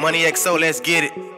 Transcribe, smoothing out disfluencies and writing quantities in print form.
Moneyxo, let's get it.